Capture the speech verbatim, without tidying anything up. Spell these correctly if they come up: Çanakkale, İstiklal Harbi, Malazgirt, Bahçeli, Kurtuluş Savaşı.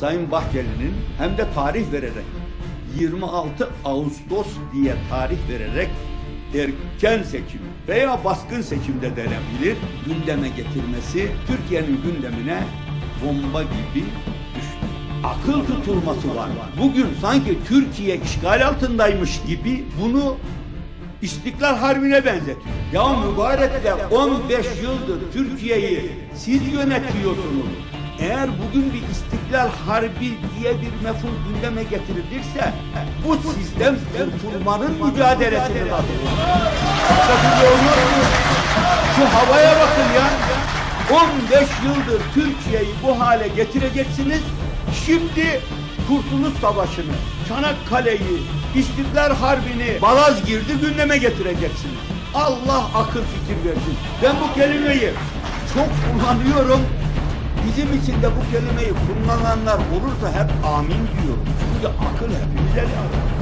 Sayın Bahçeli'nin hem de tarih vererek yirmi altı Ağustos diye tarih vererek erken seçim veya baskın seçimde denebilir gündeme getirmesi Türkiye'nin gündemine bomba gibi düştü. Akıl tutulması var. Bugün sanki Türkiye işgal altındaymış gibi bunu İstiklal Harbi'ne benzetiyor. Ya mübarekle on beş yıldır Türkiye'yi siz yönetiyorsunuz. Eğer bugün bir İstiklal Harbi diye bir mefhum gündeme getirilirse bu sistem kurtulmanın mücadelesini hazırlar. Şu havaya bakın ya. on beş yıldır Türkiye'yi bu hale getireceksiniz. Şimdi Kurtuluş Savaşı'nı, Çanakkale'yi, İstiklal Harbi'ni, Malazgirt'i gündeme getireceksiniz. Allah akıl fikir versin. Ben bu kelimeyi çok kullanıyorum. Bizim için de bu kelimeyi kullananlar olursa hep amin diyorum. Çünkü akıl hepimize lazım.